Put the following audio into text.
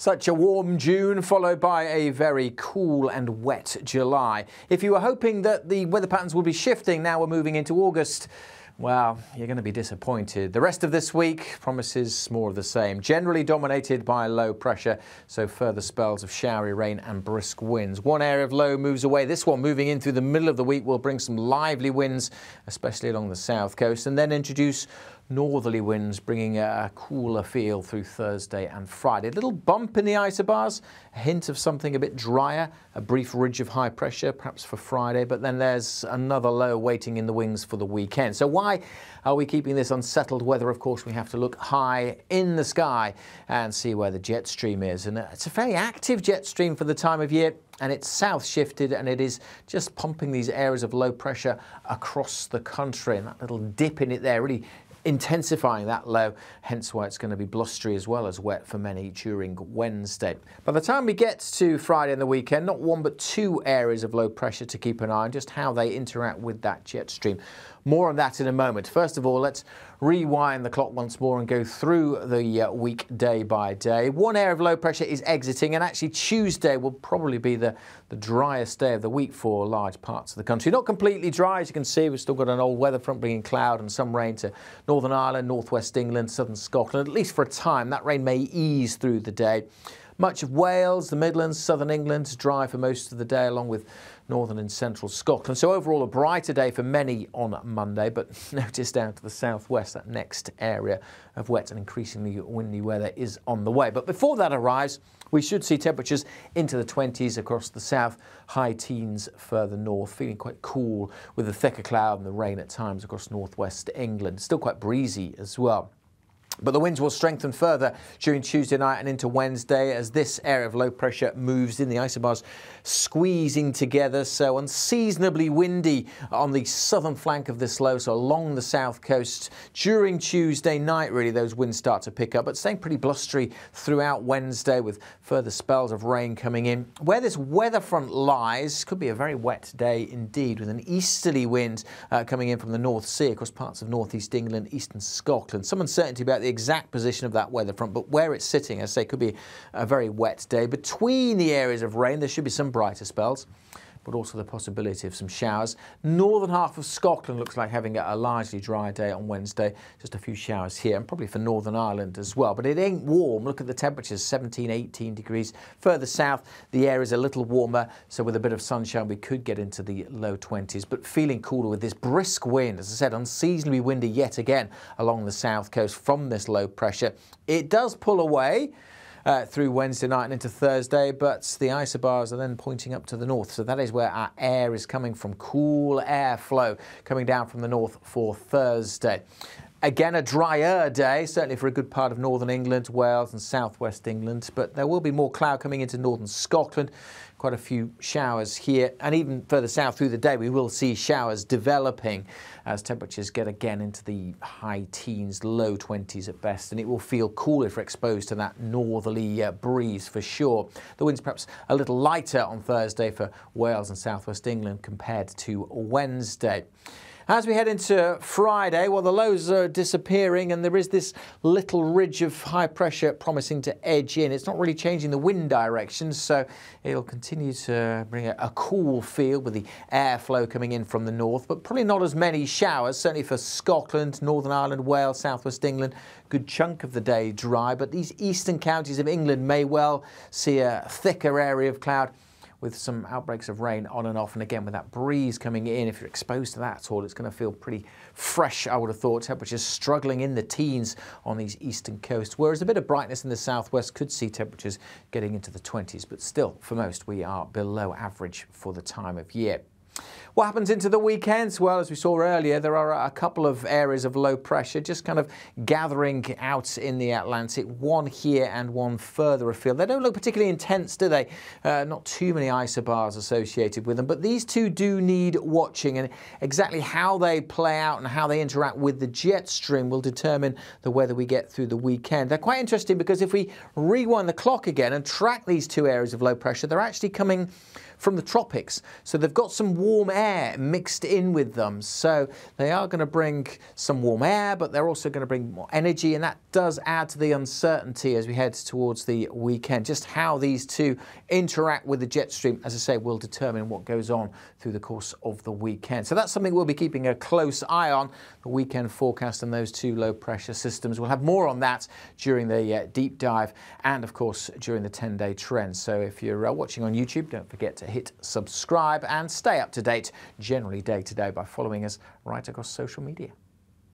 Such a warm June followed by a very cool and wet July. If you were hoping that the weather patterns would be shifting, now we're moving into August, well, you're going to be disappointed. The rest of this week promises more of the same, generally dominated by low pressure, so further spells of showery rain and brisk winds. One area of low moves away. This one moving in through the middle of the week will bring some lively winds, especially along the south coast, and then introduce northerly winds, bringing a cooler feel through Thursday and Friday. A little bump in the isobars, a hint of something a bit drier, a brief ridge of high pressure, perhaps for Friday, but then there's another low waiting in the wings for the weekend. So why are we keeping this unsettled weather? Of course, we have to look high in the sky and see where the jet stream is. And it's a fairly active jet stream for the time of year, and it's south shifted, and it is just pumping these areas of low pressure across the country. And that little dip in it there really intensifying that low, hence why it's going to be blustery as well as wet for many during Wednesday. By the time we get to Friday and the weekend, not one but two areas of low pressure to keep an eye on, just how they interact with that jet stream. More on that in a moment. First of all, let's rewind the clock once more and go through the week day by day. One area of low pressure is exiting, and actually Tuesday will probably be the driest day of the week for large parts of the country. Not completely dry, as you can see. We've still got an old weather front bringing cloud and some rain to Northern Ireland, northwest England, southern Scotland, at least for a time. That rain may ease through the day. Much of Wales, the Midlands, southern England, dry for most of the day, along with northern and central Scotland. So overall, a brighter day for many on Monday, but notice down to the southwest, that next area of wet and increasingly windy weather is on the way. But before that arrives, we should see temperatures into the 20s across the south, high teens further north, feeling quite cool with the thicker cloud and the rain at times across northwest England. Still quite breezy as well. But the winds will strengthen further during Tuesday night and into Wednesday as this area of low pressure moves in, the isobars squeezing together. So unseasonably windy on the southern flank of this low, so along the south coast. During Tuesday night, really, those winds start to pick up, but staying pretty blustery throughout Wednesday with further spells of rain coming in. Where this weather front lies, could be a very wet day indeed, with an easterly wind coming in from the North Sea across parts of northeast England, eastern Scotland. Some uncertainty about the exact position of that weather front, but where it's sitting, as I say, could be a very wet day. Between the areas of rain, there should be some brighter spells, but also the possibility of some showers. Northern half of Scotland looks like having a largely dry day on Wednesday. Just a few showers here, and probably for Northern Ireland as well. But it ain't warm. Look at the temperatures, 17, 18 degrees. Further south, the air is a little warmer, so with a bit of sunshine, we could get into the low 20s. But feeling cooler with this brisk wind, as I said, unseasonably windy yet again along the south coast from this low pressure. It does pull away through Wednesday night and into Thursday, but the isobars are then pointing up to the north. So that is where our air is coming from, cool airflow coming down from the north for Thursday. Again, a drier day, certainly for a good part of northern England, Wales and southwest England, but there will be more cloud coming into northern Scotland. Quite a few showers here, and even further south through the day we will see showers developing as temperatures get again into the high teens, low 20s at best, and it will feel cool if we're exposed to that northerly breeze for sure. The winds perhaps a little lighter on Thursday for Wales and southwest England compared to Wednesday. As we head into Friday, well, the lows are disappearing and there is this little ridge of high pressure promising to edge in. It's not really changing the wind direction, so it'll continue to bring a cool feel with the airflow coming in from the north, but probably not as many showers, certainly for Scotland, Northern Ireland, Wales, southwest England. Good chunk of the day dry, but these eastern counties of England may well see a thicker area of cloud with some outbreaks of rain on and off, and again with that breeze coming in, if you're exposed to that at all, it's going to feel pretty fresh, I would have thought. Temperatures struggling in the teens on these eastern coasts, whereas a bit of brightness in the southwest could see temperatures getting into the 20s, but still for most we are below average for the time of year. What happens into the weekends? Well, as we saw earlier, there are a couple of areas of low pressure just kind of gathering out in the Atlantic, one here and one further afield. They don't look particularly intense, do they? Not too many isobars associated with them, but these two do need watching, and exactly how they play out and how they interact with the jet stream will determine the weather we get through the weekend. They're quite interesting because if we rewind the clock again and track these two areas of low pressure, they're actually coming from the tropics. So they've got some warm warm air mixed in with them. So they are going to bring some warm air, but they're also going to bring more energy, and that does add to the uncertainty as we head towards the weekend. Just how these two interact with the jet stream, as I say, will determine what goes on through the course of the weekend. So that's something we'll be keeping a close eye on, the weekend forecast and those two low pressure systems. We'll have more on that during the deep dive and of course during the 10-day trend. So if you're watching on YouTube, don't forget to hit subscribe and stay up to date generally day to day by following us right across social media.